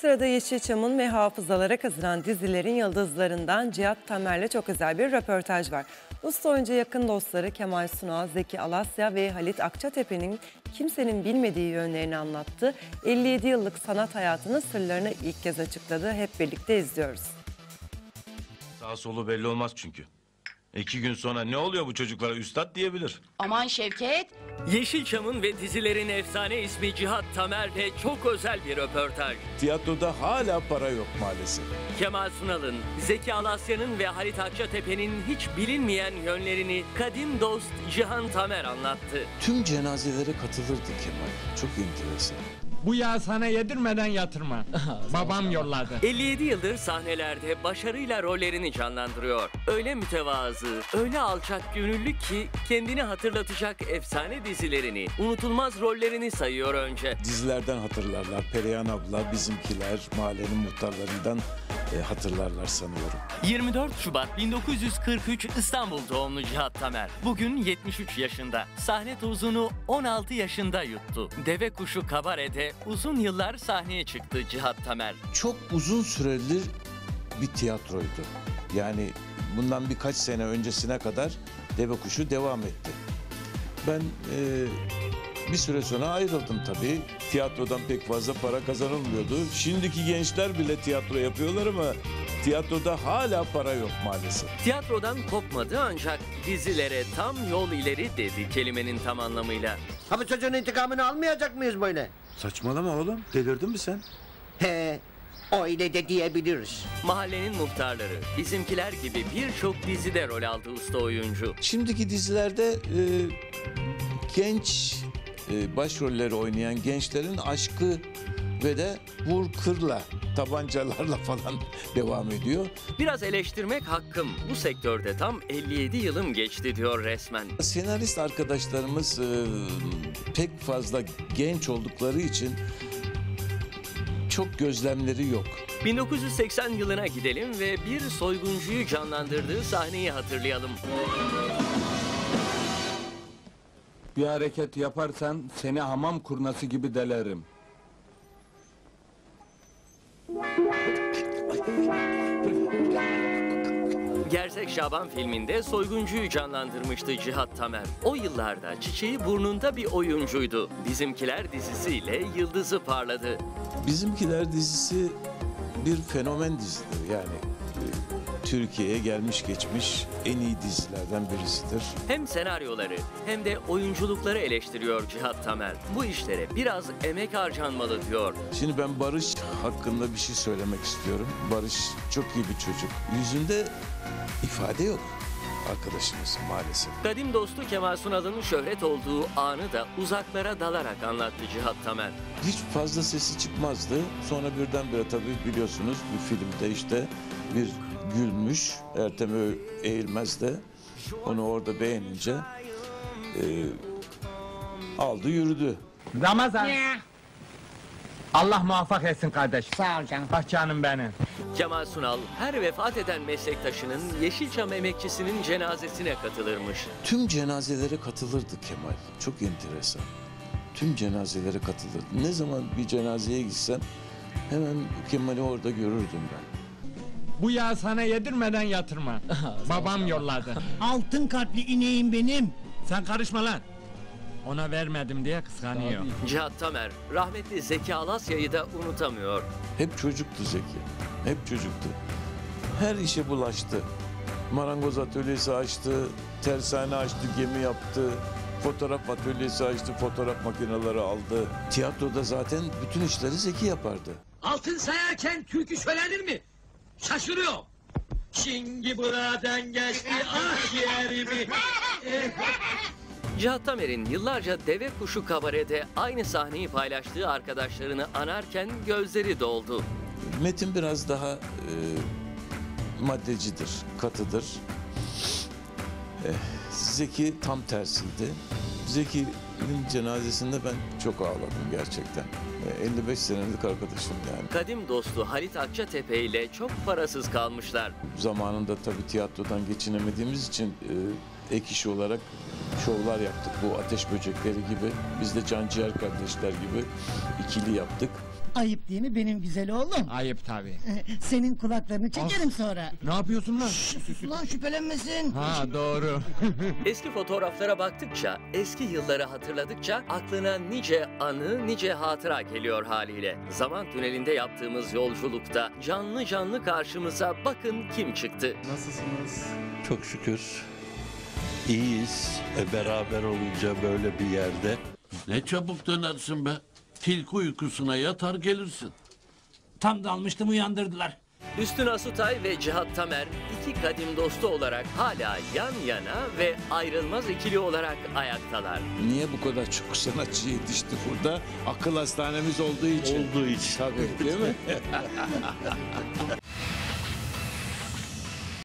Sırada Yeşilçam'ın ve hafızalara kazınan dizilerin yıldızlarından Cihat Tamer'le çok özel bir röportaj var. Usta oyuncu yakın dostları Kemal Sunal, Zeki Alasya ve Halit Akçatepe'nin kimsenin bilmediği yönlerini anlattı. 57 yıllık sanat hayatının sırlarını ilk kez açıkladı. Hep birlikte izliyoruz. Sağ solu belli olmaz çünkü. 2 gün sonra ne oluyor bu çocuklara üstad diyebilir. Aman Şevket. Yeşilçam'ın ve dizilerin efsane ismi Cihat Tamer'le çok özel bir röportaj. Tiyatroda hala para yok maalesef. Kemal Sunal'ın, Zeki Alasya'nın ve Halit Akçatepe'nin hiç bilinmeyen yönlerini kadim dost Cihat Tamer anlattı. Tüm cenazelere katılırdı Kemal. Çok enteresan. Bu yağı sana yedirmeden yatırma. Babam yolladı. 57 yıldır sahnelerde başarıyla rollerini canlandırıyor. Öyle mütevazı, öyle alçak gönüllü ki kendini hatırlatacak efsane dizilerini, unutulmaz rollerini sayıyor önce. Dizilerden hatırlarlar. Perihan abla, Bizimkiler, Mahallenin Muhtarlarından hatırlarlar sanıyorum. 24 Şubat 1943 İstanbul doğumlu Cihat Tamer. Bugün 73 yaşında. Sahne tozunu 16 yaşında yuttu. Deve Kuşu Kabare'de uzun yıllar sahneye çıktı Cihat Tamer. Çok uzun süredir bir tiyatroydu. Yani bundan birkaç sene öncesine kadar Deve Kuşu devam etti. Ben bir süre sonra ayrıldım tabii. Tiyatrodan pek fazla para kazanılmıyordu. Şimdiki gençler bile tiyatro yapıyorlar ama tiyatroda hala para yok maalesef. Tiyatrodan kopmadı ancak dizilere tam yol ileri dedi kelimenin tam anlamıyla. Ha bu çocuğun intikamını almayacak mıyız böyle? Saçmalama oğlum. Delirdin mi sen? He. Öyle de diyebiliriz. Mahallenin Muhtarları, Bizimkiler gibi birçok dizide rol aldı usta oyuncu. Şimdiki dizilerde genç başrolleri oynayan gençlerin aşkı ve de vur kırla, tabancalarla falan devam ediyor. Biraz eleştirmek hakkım. Bu sektörde tam 57 yılım geçti diyor resmen. Senarist arkadaşlarımız pek fazla genç oldukları için çok gözlemleri yok. 1980 yılına gidelim ve bir soyguncuyu canlandırdığı sahneyi hatırlayalım. Bir hareket yaparsan seni hamam kurnası gibi delerim. Gerçek Şaban filminde soyguncuyu canlandırmıştı Cihat Tamer. O yıllarda çiçeği burnunda bir oyuncuydu. Bizimkiler dizisiyle yıldızı parladı. Bizimkiler dizisi bir fenomen dizidir yani. Türkiye'ye gelmiş geçmiş en iyi dizilerden birisidir. Hem senaryoları hem de oyunculukları eleştiriyor Cihat Tamer. Bu işlere biraz emek harcanmalı diyor. Şimdi ben Barış hakkında bir şey söylemek istiyorum. Barış çok iyi bir çocuk. Yüzünde ifade yok arkadaşımız maalesef. Kadim dostu Kemal Sunal'ın şöhret olduğu anı da uzaklara dalarak anlattı Cihat Tamer. Hiç fazla sesi çıkmazdı. Sonra birdenbire tabii biliyorsunuz bir filmde işte bir gülmüş. Ertem Eğilmez de onu orada beğenince aldı yürüdü. Ramazan. Ne? Allah muvaffak etsin kardeş. Sağ ol canım. Bak canım benim. Kemal Sunal her vefat eden meslektaşının Yeşilçam emekçisinin cenazesine katılırmış. Tüm cenazelere katılırdı Kemal. Çok enteresan. Tüm cenazelere katılırdı. Ne zaman bir cenazeye gitsem hemen Kemal'i orada görürdüm ben. Bu yağı sana yedirmeden yatırma. Babam yolladı. Altın kalpli ineğim benim. Sen karışma lan. Ona vermedim diye kıskanıyor. Cihat Tamer rahmetli Zeki Alasya'yı da unutamıyor. Hep çocuktu Zeki. Hep çocuktu. Her işe bulaştı. Marangoz atölyesi açtı. Tersane açtı. Gemi yaptı. Fotoğraf atölyesi açtı. Fotoğraf makineleri aldı. Tiyatroda zaten bütün işleri Zeki yapardı. Altın sayarken türkü söylenir mi? Şaşırıyor. Çingi buradan geçti ah yerimi. Cihat Tamer'in yıllarca Deve Kuşu Kabare'de aynı sahneyi paylaştığı arkadaşlarını anarken gözleri doldu. Metin biraz daha maddecidir, katıdır. Zeki tam tersiydi. Zeki'nin cenazesinde ben çok ağladım gerçekten. 55 senelik arkadaşım yani. Kadim dostu Halit Akçatepe ile çok parasız kalmışlar. Zamanında tabii tiyatrodan geçinemediğimiz için ek iş olarak şovlar yaptık. Bu ateş böcekleri gibi. Biz de can ciğer kardeşler gibi ikili yaptık. Ayıp değil mi benim güzel oğlum? Ayıp tabii. Senin kulaklarını çekerim of. Sonra. Ne yapıyorsun lan? Şşş, lan şüphelenmesin. Ha doğru. Eski fotoğraflara baktıkça, eski yılları hatırladıkça aklına nice anı, nice hatıra geliyor haliyle. Zaman tünelinde yaptığımız yolculukta canlı canlı karşımıza bakın kim çıktı. Nasılsınız? Çok şükür. İyiyiz. Beraber olunca böyle bir yerde. Ne çabuk dönersin be. Tilki uykusuna yatar gelirsin. Tam dalmıştım uyandırdılar. Üstün Asutay ve Cihat Tamer iki kadim dostu olarak hala yan yana ve ayrılmaz ikili olarak ayaktalar. Niye bu kadar çok sanatçı yetişti burada? Akıl hastanemiz olduğu için. Tabii değil mi?